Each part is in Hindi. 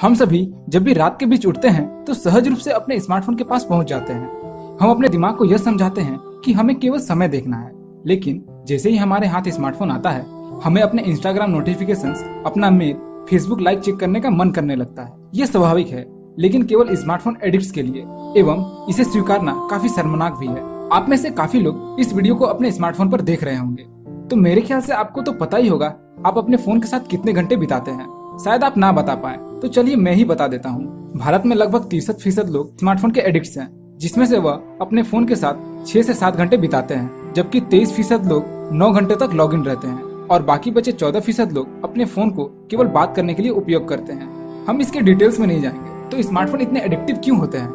हम सभी जब भी रात के बीच उठते हैं तो सहज रूप से अपने स्मार्टफोन के पास पहुंच जाते हैं। हम अपने दिमाग को यह समझाते हैं कि हमें केवल समय देखना है, लेकिन जैसे ही हमारे हाथ स्मार्टफोन आता है हमें अपने इंस्टाग्राम नोटिफिकेशंस, अपना मेल, फेसबुक लाइक चेक करने का मन करने लगता है। ये स्वाभाविक है, लेकिन केवल स्मार्टफोन एडिक्ट्स के लिए एवं इसे स्वीकारना काफी शर्मनाक भी है। आप में से काफी लोग इस वीडियो को अपने स्मार्टफोन पर देख रहे होंगे, तो मेरे ख्याल से आपको तो पता ही होगा आप अपने फोन के साथ कितने घंटे बिताते हैं। शायद आप ना बता पाए, तो चलिए मैं ही बता देता हूँ। भारत में लगभग 63% लोग स्मार्टफोन के एडिक्ट्स हैं, जिसमें से वह अपने फोन के साथ 6 से 7 घंटे बिताते हैं, जबकि 23% लोग 9 घंटे तक लॉगिन रहते हैं और बाकी बचे 14% लोग अपने फोन को केवल बात करने के लिए उपयोग करते हैं। हम इसके डिटेल्स में नहीं जाएंगे। तो स्मार्टफोन इतने एडिक्टिव क्यों होते हैं?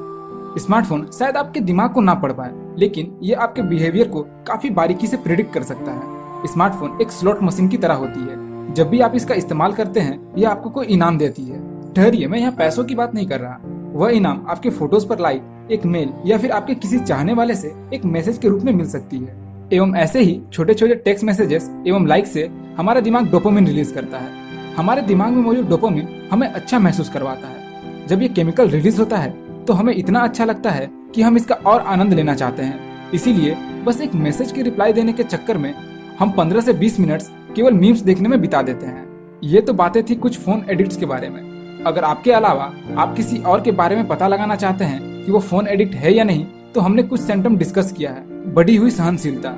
स्मार्टफोन शायद आपके दिमाग को ना पढ़ पाए, लेकिन ये आपके बिहेवियर को काफी बारीकी से प्रेडिक्ट कर सकता है। स्मार्टफोन एक स्लॉट मशीन की तरह होती है। जब भी आप इसका इस्तेमाल करते हैं ये आपको कोई इनाम देती है। ठहरिए, मैं यहाँ पैसों की बात नहीं कर रहा। वह इनाम आपके फोटोज पर लाइक, एक मेल या फिर आपके किसी चाहने वाले से एक मैसेज के रूप में मिल सकती है। एवं ऐसे ही छोटे छोटे टेक्स्ट मैसेजेस एवं लाइक से हमारा दिमाग डोपामिन रिलीज करता है। हमारे दिमाग में मौजूद डोपामिन हमें अच्छा महसूस करवाता है। जब ये केमिकल रिलीज होता है तो हमें इतना अच्छा लगता है कि हम इसका और आनंद लेना चाहते हैं। इसीलिए बस एक मैसेज की रिप्लाई देने के चक्कर में हम 15 से 20 मिनट केवल मीम्स देखने में बिता देते हैं। ये तो बातें थी कुछ फोन एडिक्ट्स के बारे में। अगर आपके अलावा आप किसी और के बारे में पता लगाना चाहते हैं कि वो फोन एडिक्ट है या नहीं, तो हमने कुछ सिम्टम डिस्कस किया है। बढ़ी हुई सहनशीलता।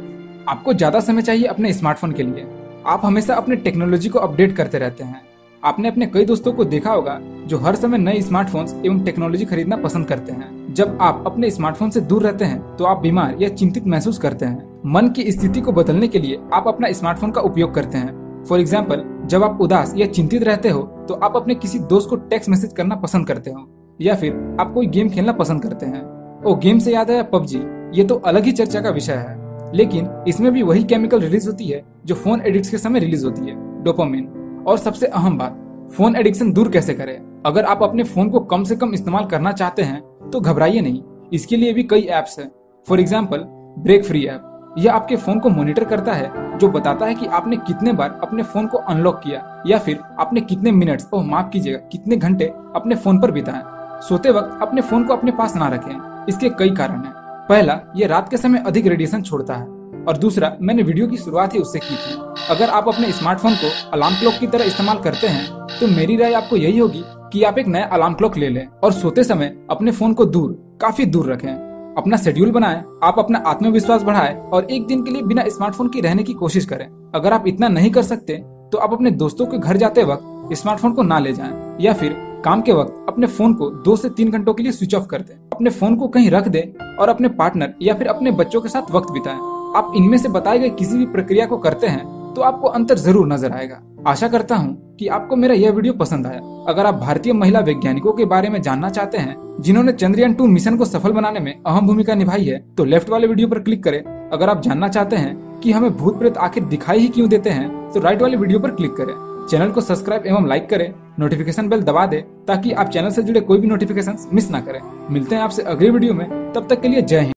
आपको ज्यादा समय चाहिए अपने स्मार्टफोन के लिए। आप हमेशा अपने टेक्नोलॉजी को अपडेट करते रहते हैं। आपने अपने कई दोस्तों को देखा होगा जो हर समय नए स्मार्टफोन्स एवं टेक्नोलॉजी खरीदना पसंद करते हैं। जब आप अपने स्मार्टफोन से दूर रहते हैं तो आप बीमार या चिंतित महसूस करते हैं। मन की स्थिति को बदलने के लिए आप अपना स्मार्टफोन का उपयोग करते हैं। फॉर एग्जाम्पल, जब आप उदास या चिंतित रहते हो तो आप अपने किसी दोस्त को टेक्स्ट मैसेज करना पसंद करते हो, या फिर आप कोई गेम खेलना पसंद करते हैं। ओ, गेम से याद आया पबजी। ये तो अलग ही चर्चा का विषय है, लेकिन इसमें भी वही केमिकल रिलीज होती है जो फोन एडिक्ट्स के समय रिलीज होती है, डोपामिन। और सबसे अहम बात, फोन एडिक्शन दूर कैसे करें? अगर आप अपने फोन को कम से कम इस्तेमाल करना चाहते हैं तो घबराइए नहीं। इसके लिए भी कई ऐप्स है। For example, break free app. यह आपके फोन को मॉनिटर करता है, जो बताता है कि आपने कितने बार अपने फोन को अनलॉक किया या फिर आपने कितने मिनट्स, और माफ कीजिएगा कितने घंटे अपने फोन पर बिताए। सोते वक्त अपने फोन को अपने पास ना रखें। इसके कई कारण हैं। पहला, ये रात के समय अधिक रेडिएशन छोड़ता है, और दूसरा, मैंने वीडियो की शुरुआत ही उससे की थी। अगर आप अपने स्मार्टफोन को अलार्म क्लॉक की तरह इस्तेमाल करते हैं तो मेरी राय आपको यही होगी कि आप एक नया अलार्म क्लॉक ले लें और सोते समय अपने फोन को दूर, काफी दूर रखें। अपना शेड्यूल बनाएं, आप अपना आत्मविश्वास बढ़ाएं और एक दिन के लिए बिना स्मार्टफोन के रहने की कोशिश करें। अगर आप इतना नहीं कर सकते तो आप अपने दोस्तों के घर जाते वक्त स्मार्टफोन को ना ले जाएं, या फिर काम के वक्त अपने फोन को 2 से 3 घंटों के लिए स्विच ऑफ कर दें। अपने फोन को कहीं रख दें और अपने पार्टनर या फिर अपने बच्चों के साथ वक्त बिताएं। आप इनमें से बताए गए किसी भी प्रक्रिया को करते हैं तो आपको अंतर जरूर नजर आएगा। आशा करता हूँ कि आपको मेरा यह वीडियो पसंद आया। अगर आप भारतीय महिला वैज्ञानिकों के बारे में जानना चाहते हैं जिन्होंने चंद्रयान 2 मिशन को सफल बनाने में अहम भूमिका निभाई है, तो लेफ्ट वाले वीडियो पर क्लिक करें। अगर आप जानना चाहते हैं कि हमें भूत प्रेत आखिर दिखाई ही क्यों देते हैं, तो राइट वाले वीडियो पर क्लिक करें। चैनल को सब्सक्राइब एवं लाइक करें। नोटिफिकेशन बेल दबा दें ताकि आप चैनल से जुड़े कोई भी नोटिफिकेशन मिस ना करें। मिलते हैं आपसे अगले वीडियो में। तब तक के लिए जय हिंद।